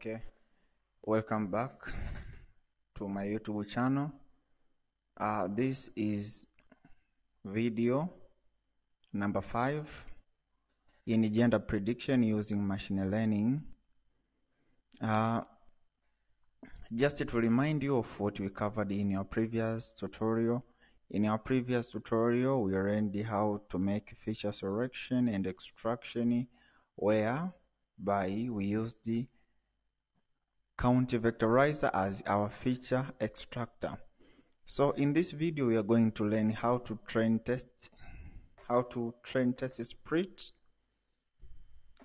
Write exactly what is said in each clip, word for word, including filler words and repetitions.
Okay, welcome back to my YouTube channel. Uh, this is video number five in gender prediction using machine learning. Uh, just to remind you of what we covered in our previous tutorial. In our previous tutorial, we learned how to make feature selection and extraction, whereby we used the Count vectorizer as our feature extractor. So in this video, we are going to learn how to train test, how to train test split,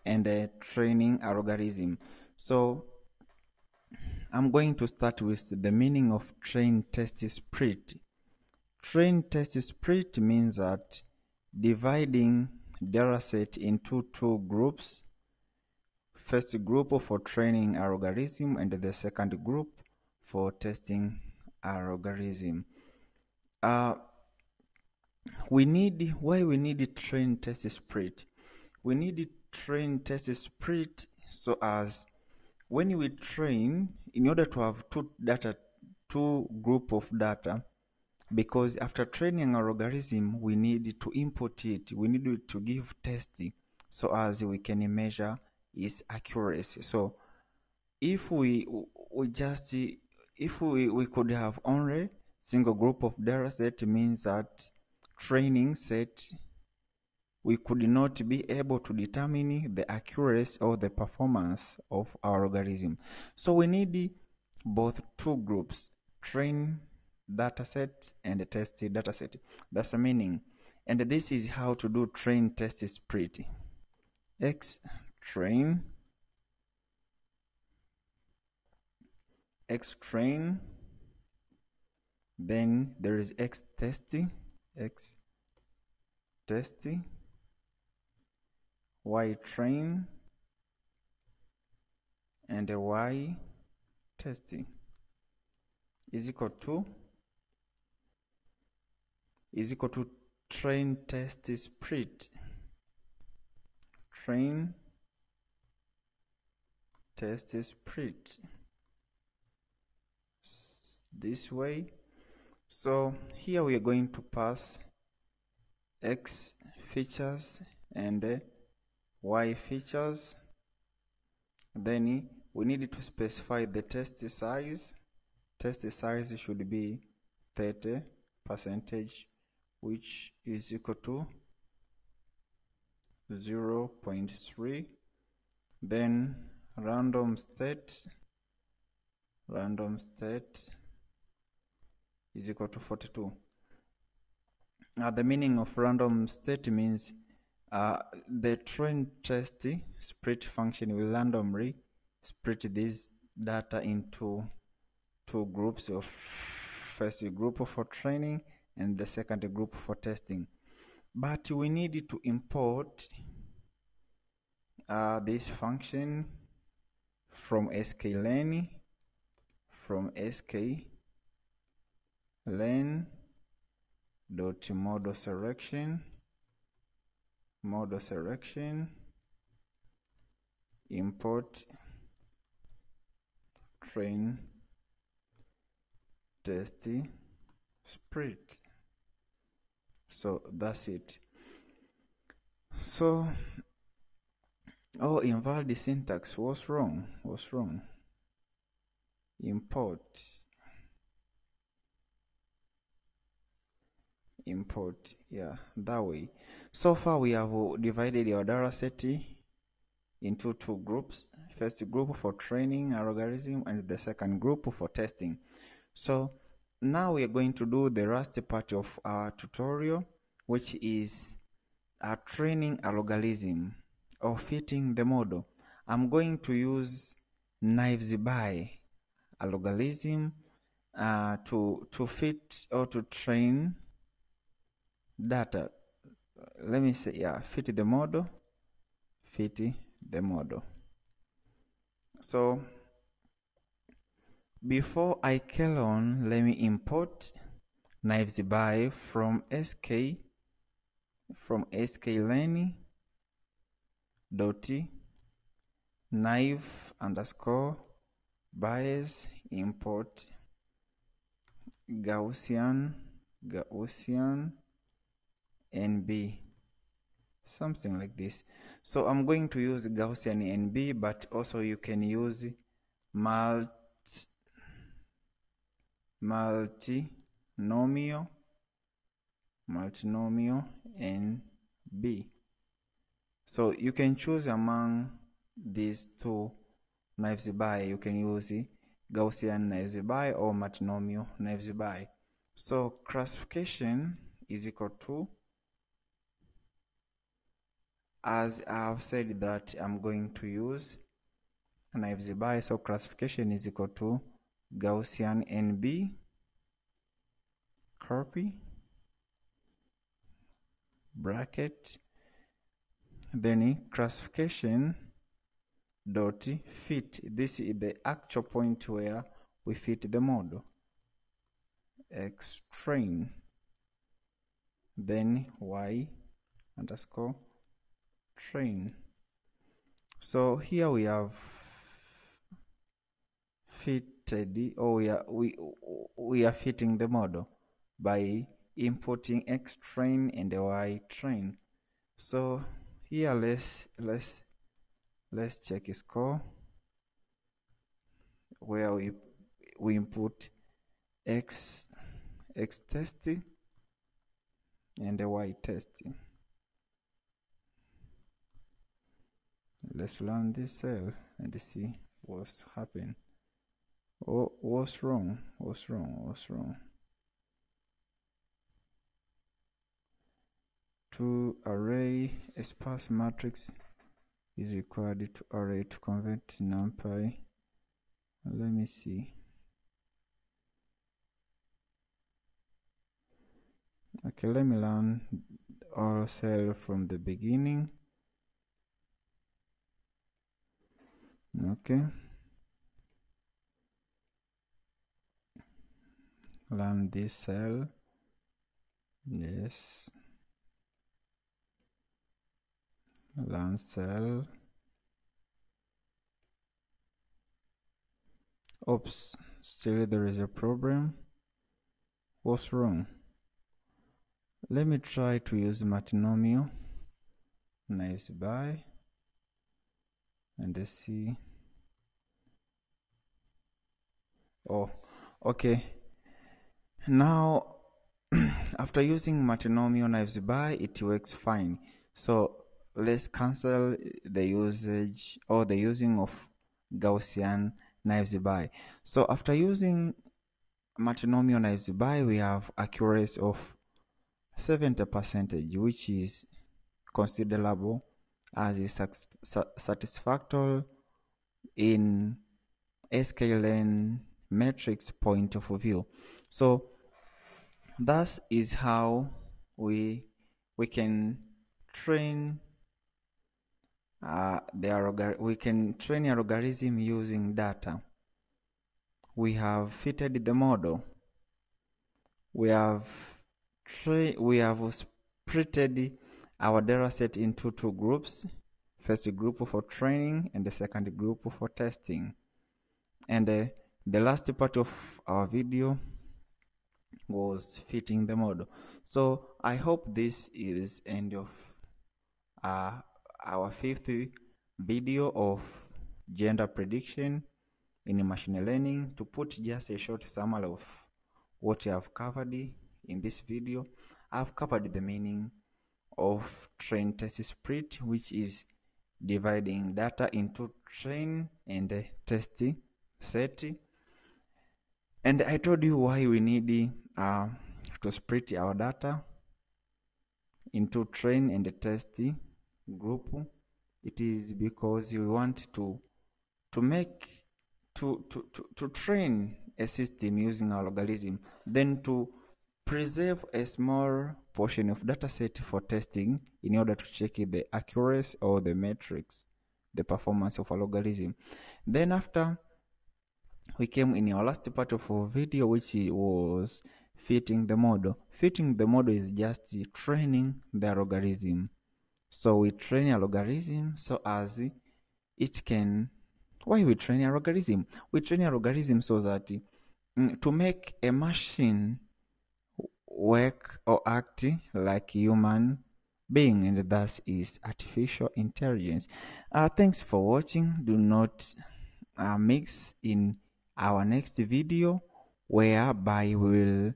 and a training algorithm. So I'm going to start with the meaning of train test split. Train test split means that dividing dataset into two groups. First group for training algorithm and the second group for testing algorithm. Uh, we need why we need train test split. We need train test split so as when we train, in order to have two data, two group of data, because after training algorithm we need to input it, we need to give test so as we can measure is accuracy. So if we we just if we, we could have only single group of data set, means that training set we could not be able to determine the accuracy or the performance of our algorithm. So we need both two groups, train data set and test data set. That's the meaning. And this is how to do train test split. X train x train, then there is x testing, x testing, y train, and a y testing is equal to is equal to train test split. Train test split this way. So here we are going to pass x features and y features, then we need to specify the test size. Test size should be thirty percent, which is equal to zero point three, then random state random state is equal to forty-two. Now the meaning of random state means uh, the train test split function will randomly split this data into two groups, of first group for training and the second group for testing. But we need to import uh, this function from sklearn, from sklearn dot model selection, model selection, import train test split. So that's it. So oh, invalid syntax. What's wrong? What's wrong? Import. Import. Yeah, that way. So far we have divided our data set into two groups. First group for training algorithm and the second group for testing. So now we are going to do the last part of our tutorial, which is a training algorithm or fitting the model. I'm going to use Naive Bayes algorithm uh, to to fit or to train data. Let me say, yeah, fit the model, fit the model. So before I carry on, let me import Naive Bayes from sk from sklearn dot naive underscore Bayes import Gaussian Gaussian N B, something like this. So I'm going to use Gaussian N B, but also you can use multi multinomial multinomial N B. So you can choose among these two Naive Bayes. You can use Gaussian Naive Bayes or multinomial Naive Bayes. So classification is equal to, as I've said that I'm going to use Naive Bayes, so classification is equal to Gaussian N B, copy, bracket, then classification dot fit. This is the actual point where we fit the model. X train, then y underscore train. So here we have fitted, or we are we we are fitting the model by importing X train and the Y train. So here let's let's let's check score, where we we input X X test and the Y test. Let's run this cell and see what's happened. Oh, what's wrong? What's wrong? What's wrong? To array a sparse matrix is required to array to convert to NumPy. Let me see. Okay, let me learn all cell from the beginning. Okay, learn this cell. Yes, learn cell. Oops, still there is a problem. What's wrong? Let me try to use multinomial Naive Bayes and let's see. Oh, okay. Now, after using multinomial Naive Bayes, it works fine. So let's cancel the usage or the using of Gaussian Naive Bayes. So after using multinomial Naive Bayes, we have accuracy of seventy percent, which is considerable as a satisfactory in sklearn matrix point of view. So that is how we we can train uh, the we can train a logarithm using data. We have fitted the model. We have We have splitted our data set into two groups. First group for training and the second group for testing. And uh, the last part of our video was fitting the model. So I hope this is end of uh, our fifth video of gender prediction in machine learning. To put just a short summary of what we have covered in this video, I've covered the meaning of train test split, which is dividing data into train and test set. And I told you why we need uh, to split our data into train and test group. It is because we want to to make to to, to, to train a system using our logarithm, then to preserve a small portion of data set for testing in order to check the accuracy or the metrics, the performance of a logarithm. Then after, we came in our last part of our video, which was fitting the model. Fitting the model is just training the logarithm. So we train a logarithm so as it can Why we train a logarithm? We train a logarithm so that mm, to make a machine work or act like human being, and thus is artificial intelligence. Uh, thanks for watching. Do not uh, mix in our next video, whereby we will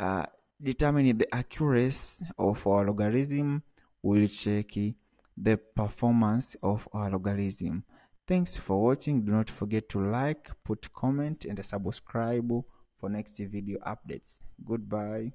uh, determine the accuracy of our logarithm. We will check the performance of our logarithm. Thanks for watching. Do not forget to like, put comment, and subscribe for next video updates. Goodbye.